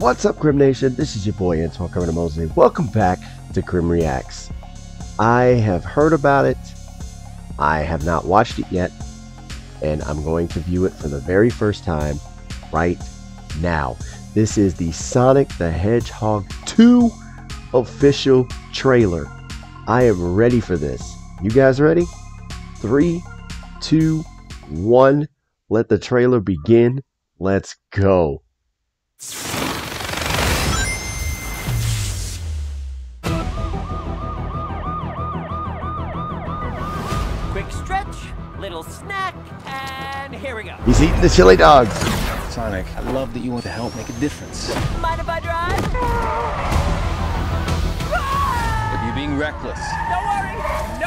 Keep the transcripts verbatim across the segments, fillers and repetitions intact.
What's up, Krim Nation? This is your boy Ansar Coretta Mosley. Welcome back to Krim Reacts. I have heard about it. I have not watched it yet, and I'm going to view it for the very first time right now. This is the Sonic the Hedgehog two official trailer. I am ready for this. You guys ready? Three, two, one. Let the trailer begin. Let's go. Quick stretch, little snack, and here we go. He's eating the chili dogs. Sonic, I love that you want to help make a difference. Mind if I drive? Ah! You're being reckless.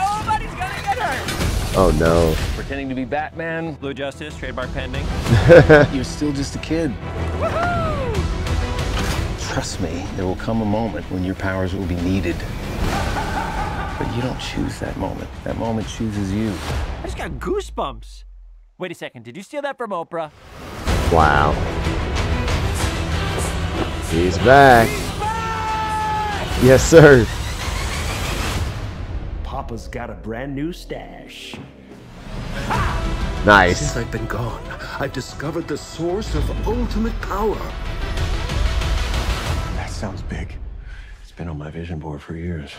Don't worry, nobody's gonna get hurt. Oh no. Pretending to be Batman. Blue Justice, trademark pending. You're still just a kid. Woohoo! Trust me, there will come a moment when your powers will be needed. But you don't choose that moment. That moment chooses you. I just got goosebumps. Wait a second, did you steal that from Oprah? Wow. He's back. He's back! Yes, sir. Papa's got a brand new stash. Ha! Nice. Since I've been gone, I've discovered the source of ultimate power. That sounds big. It's been on my vision board for years.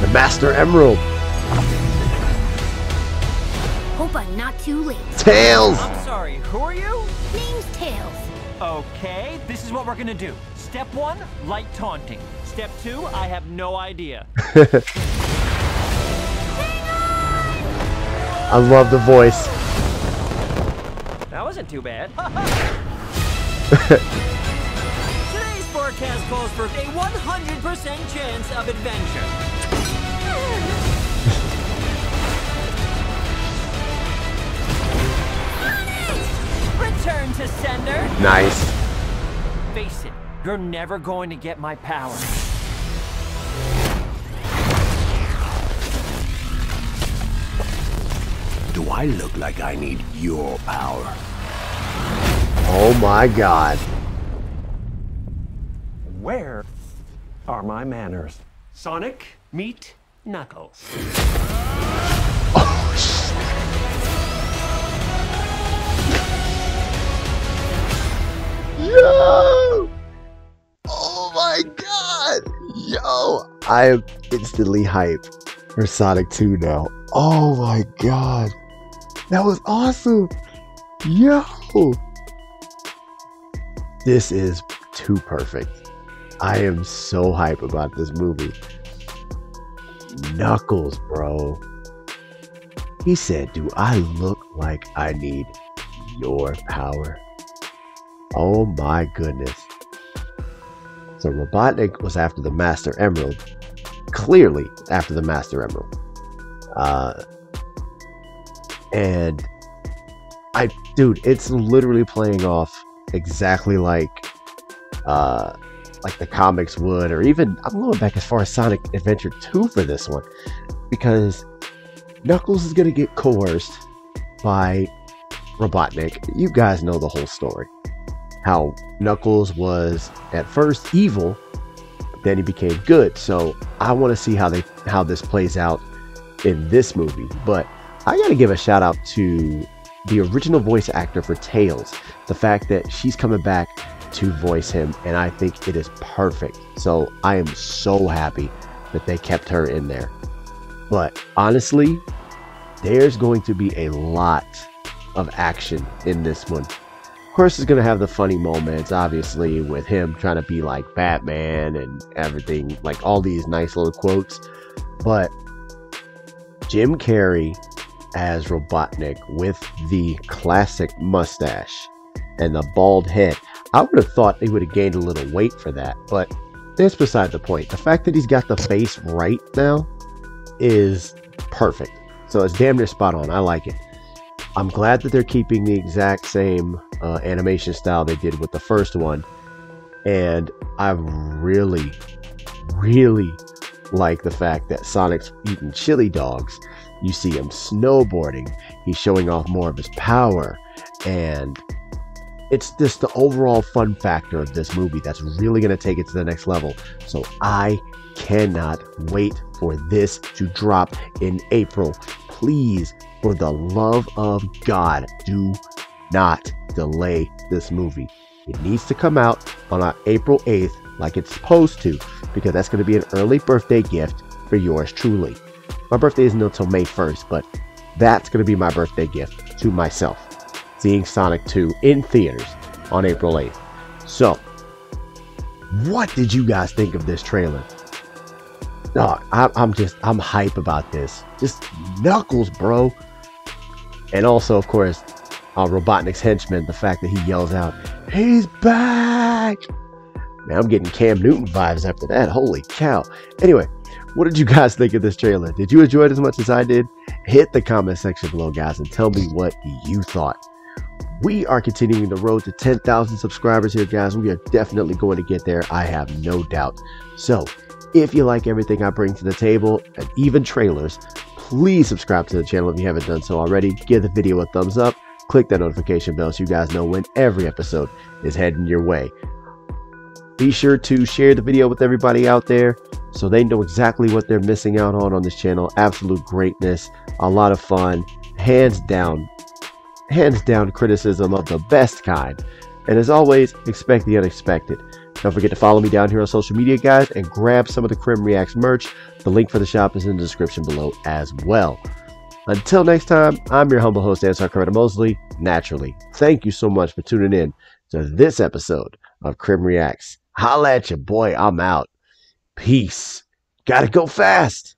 The Master Emerald. Hope I'm not too late. Tails! I'm sorry, who are you? Name's Tails. Okay, this is what we're gonna do. Step one, light taunting. Step two, I have no idea. Hang on! I love the voice. That wasn't too bad. Today's forecast calls for a one hundred percent chance of adventure. Return to sender. Nice. Face it, you're never going to get my power. Do I look like I need your power? Oh my God. Where are my manners? Sonic, meet Knuckles. Oh, shit. Yo! Oh my God! Yo! I am instantly hyped for Sonic two now. Oh my God! That was awesome! Yo! This is too perfect. I am so hyped about this movie. Knuckles, bro. He said, "Do I look like I need your power?" Oh my goodness. So Robotnik was after the Master Emerald. Clearly after the Master Emerald. Uh, and I, dude, it's literally playing off exactly like, uh, like the comics would, or even I'm going back as far as Sonic Adventure two for this one, because Knuckles is going to get coerced by Robotnik. You guys know the whole story. How Knuckles was at first evil, then he became good. So I want to see how they how this plays out in this movie. But I got to give a shout out to the original voice actor for Tails. The fact that she's coming back to voice him, and I think it is perfect. So I am so happy that they kept her in there. But honestly, there's going to be a lot of action in this one. Of course, it's going to have the funny moments, obviously, with him trying to be like Batman and everything, like all these nice little quotes. But Jim Carrey as Robotnik with the classic mustache and the bald head. I would have thought they would have gained a little weight for that, but that's beside the point. The fact that he's got the face right now is perfect. So it's damn near spot on. I like it. I'm glad that they're keeping the exact same uh, animation style they did with the first one. And I really, really like the fact that Sonic's eating chili dogs. You see him snowboarding. He's showing off more of his power. And It's just the overall fun factor of this movie that's really going to take it to the next level. So I cannot wait for this to drop in April. Please, for the love of God, do not delay this movie. It needs to come out on April eighth like it's supposed to, because that's going to be an early birthday gift for yours truly. My birthday isn't until May first, but that's going to be my birthday gift to myself, seeing Sonic two in theaters on April eighth. So, what did you guys think of this trailer? Oh, I, I'm just, I'm hype about this. Just Knuckles, bro. And also, of course, uh, Robotnik's henchman, the fact that he yells out, "He's back!" Man, I'm getting Cam Newton vibes after that. Holy cow. Anyway, what did you guys think of this trailer? Did you enjoy it as much as I did? Hit the comment section below, guys, and tell me what you thought. We are continuing the road to ten thousand subscribers here, guys. We are definitely going to get there. I have no doubt. So, if you like everything I bring to the table, and even trailers, please subscribe to the channel if you haven't done so already. Give the video a thumbs up. Click that notification bell so you guys know when every episode is heading your way. Be sure to share the video with everybody out there so they know exactly what they're missing out on on this channel. Absolute greatness. A lot of fun. Hands down. Hands down criticism of the best kind. And as always, expect the unexpected. Don't forget to follow me down here on social media, guys, and grab some of the Krim Reacts merch. The link for the shop is in the description below as well. Until next time, I'm your humble host, Ansar Coretta Mosley. Naturally, thank you so much for tuning in to this episode of Krim Reacts. Holla at your boy, I'm out. Peace. Gotta go fast.